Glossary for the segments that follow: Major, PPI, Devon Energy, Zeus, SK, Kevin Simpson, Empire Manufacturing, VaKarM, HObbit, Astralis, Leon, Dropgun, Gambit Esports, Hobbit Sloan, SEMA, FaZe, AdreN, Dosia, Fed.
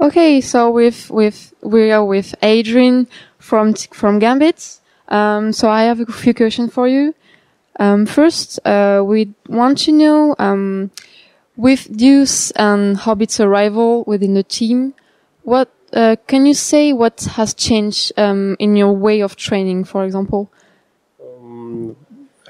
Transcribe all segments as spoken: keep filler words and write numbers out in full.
Okay, so with with we are with AdreN from from Gambit. Um, so I have a few questions for you. Um, first, uh, we want to know um, with Zeus and Hobbit's arrival within the team, what uh, can you say? What has changed um, in your way of training, for example? Um,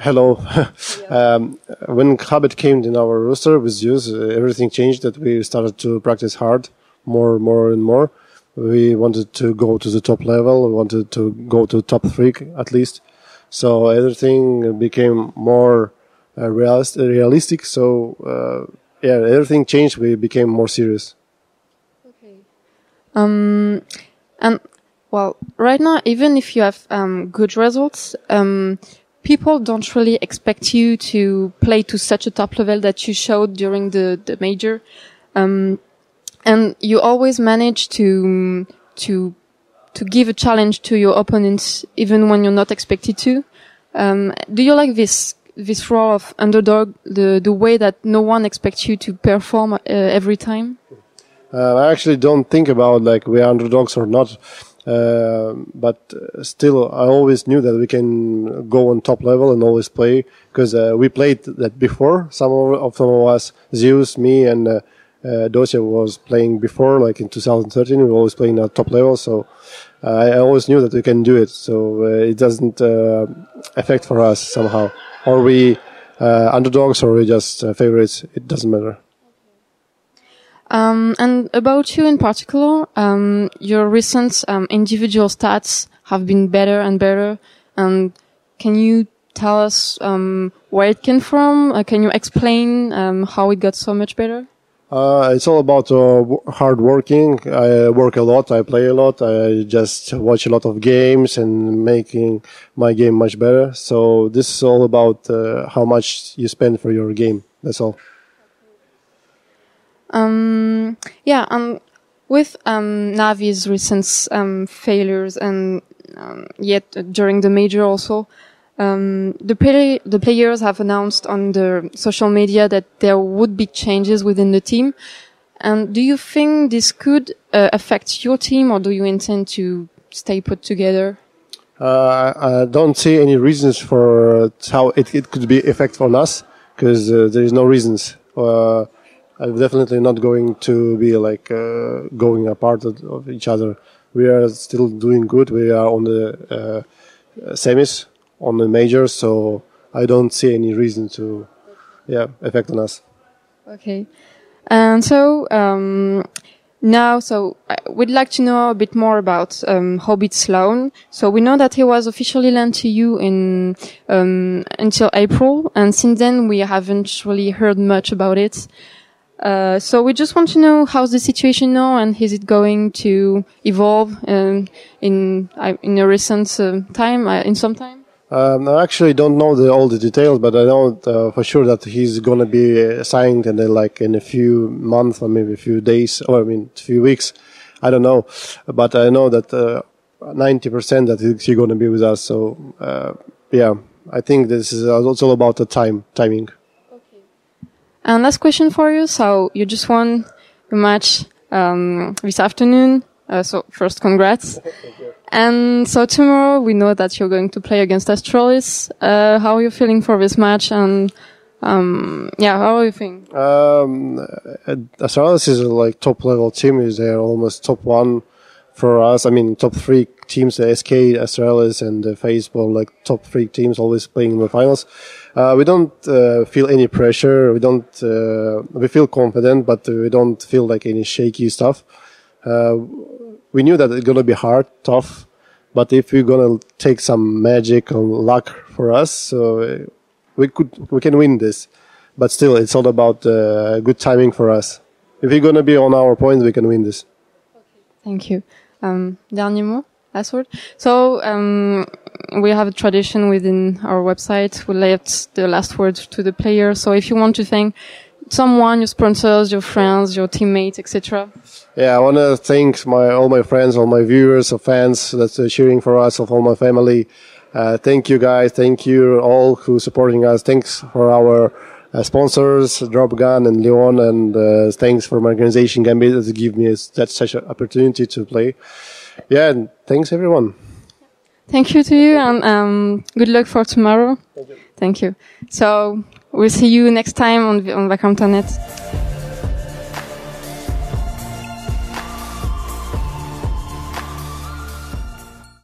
hello. Yeah. um, when Hobbit came in our roster with Zeus, uh, everything changed. That we started to practice hard. More, more, and more. We wanted to go to the top level. We wanted to go to top three at least. So everything became more uh, realist, realistic. So uh, yeah, everything changed. We became more serious. Okay. Um, and well, right now, even if you have um, good results, um, people don't really expect you to play to such a top level that you showed during the the major. Um, And you always manage to to to give a challenge to your opponents, even when you're not expected to. Um, do you like this this role of underdog, the the way that no one expects you to perform uh, every time? Uh, I actually don't think about like we're underdogs or not, uh, but still I always knew that we can go on top level and always play because uh, we played that before. Some of some of us, Zeus, me, and. Uh, Uh, Dosia was playing before, like in two thousand thirteen, we were always playing at top level, so uh, I always knew that we can do it, so uh, it doesn't uh, affect for us somehow. Or we uh, underdogs or we just uh, favorites, it doesn't matter. Um, and about you in particular, um, your recent um, individual stats have been better and better, and can you tell us um, where it came from? Uh, can you explain um, how it got so much better? Uh, it's all about uh, hard working. I work a lot. I play a lot. I just watch a lot of games and making my game much better. So this is all about uh, how much you spend for your game. That's all. Um, yeah, and with um, Navi's recent um, failures and um, yet during the major also, Um, the, play the players have announced on the social media that there would be changes within the team. And do you think this could uh, affect your team, or do you intend to stay put together? Uh, I don't see any reasons for how it, it could be effect on us, because uh, there is no reasons. Uh, I'm definitely not going to be like uh, going apart of each other. We are still doing good. We are on the uh, semis. On the major, so I don't see any reason to, yeah, affect on us. Okay, and so um, now, so we'd like to know a bit more about um, Hobbit Sloan. So we know that he was officially lent to you in um, until April, and since then we haven't really heard much about it. Uh, so we just want to know how's the situation now, and is it going to evolve um, in uh, in a recent uh, time, uh, in some time? Um, I actually don't know the, all the details, but I know uh, for sure that he's going to be signed in uh, like in a few months or maybe a few days or I mean a few weeks. I don't know, but I know that uh, ninety percent that he's going to be with us. So uh, yeah, I think this is also about the time timing. Okay. And last question for you. So you just won a match um, this afternoon. Uh, so first, congrats. Thank you. And so tomorrow we know that you're going to play against Astralis. Uh, how are you feeling for this match? And um, yeah, how are you feeling? Um, Astralis is a, like top level team. Is they're almost top one for us. I mean, top three teams: the S K, Astralis, and the FaZe were like top three teams, always playing in the finals. Uh, we don't uh, feel any pressure. We don't. Uh, we feel confident, but we don't feel like any shaky stuff. Uh, we knew that it's going to be hard, tough, but if we're going to take some magic or luck for us, so we could, we can win this. But still, it's all about uh, good timing for us. If we're going to be on our points, we can win this. Okay. Thank you. Um, dernier mot, last word. So, um, we have a tradition within our website. We left the last word to the player. So if you want to thank someone, your sponsors, your friends, your teammates, et cetera. Yeah, I want to thank my all my friends, all my viewers, or fans that's uh, cheering for us, of all my family. Uh, thank you guys, thank you all who supporting us. Thanks for our uh, sponsors, Dropgun and Leon, and uh, thanks for my organization, Gambit, that give me that such an opportunity to play. Yeah, and thanks everyone. Thank you to you, and um, good luck for tomorrow. Thank you. Thank you. So we'll see you next time on, on VaKarM dot net.